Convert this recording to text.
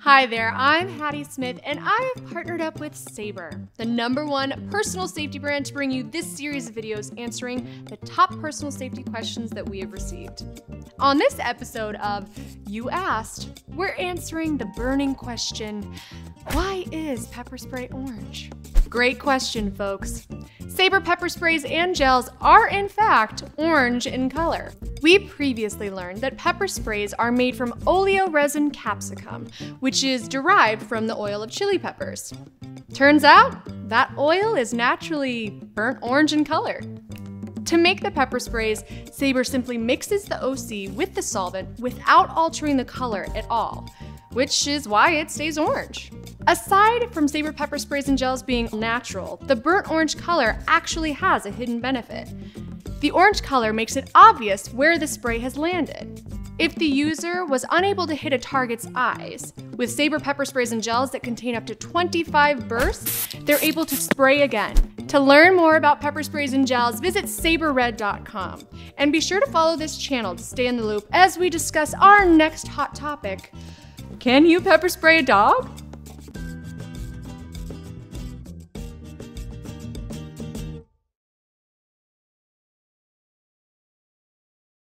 Hi there, I'm Hattie Smith, and I have partnered up with Sabre, the #1 personal safety brand, to bring you this series of videos answering the top personal safety questions that we have received. On this episode of You Asked, we're answering the burning question, why is pepper spray orange? Great question, folks. Sabre pepper sprays and gels are, in fact, orange in color. We previously learned that pepper sprays are made from oleoresin capsicum, which is derived from the oil of chili peppers. Turns out, that oil is naturally burnt orange in color. To make the pepper sprays, Sabre simply mixes the OC with the solvent without altering the color at all, which is why it stays orange. Aside from Sabre pepper sprays and gels being natural, the burnt orange color actually has a hidden benefit. The orange color makes it obvious where the spray has landed. If the user was unable to hit a target's eyes, with Sabre pepper sprays and gels that contain up to 25 bursts, they're able to spray again. To learn more about pepper sprays and gels, visit sabrered.com. And be sure to follow this channel to stay in the loop as we discuss our next hot topic. Can you pepper spray a dog?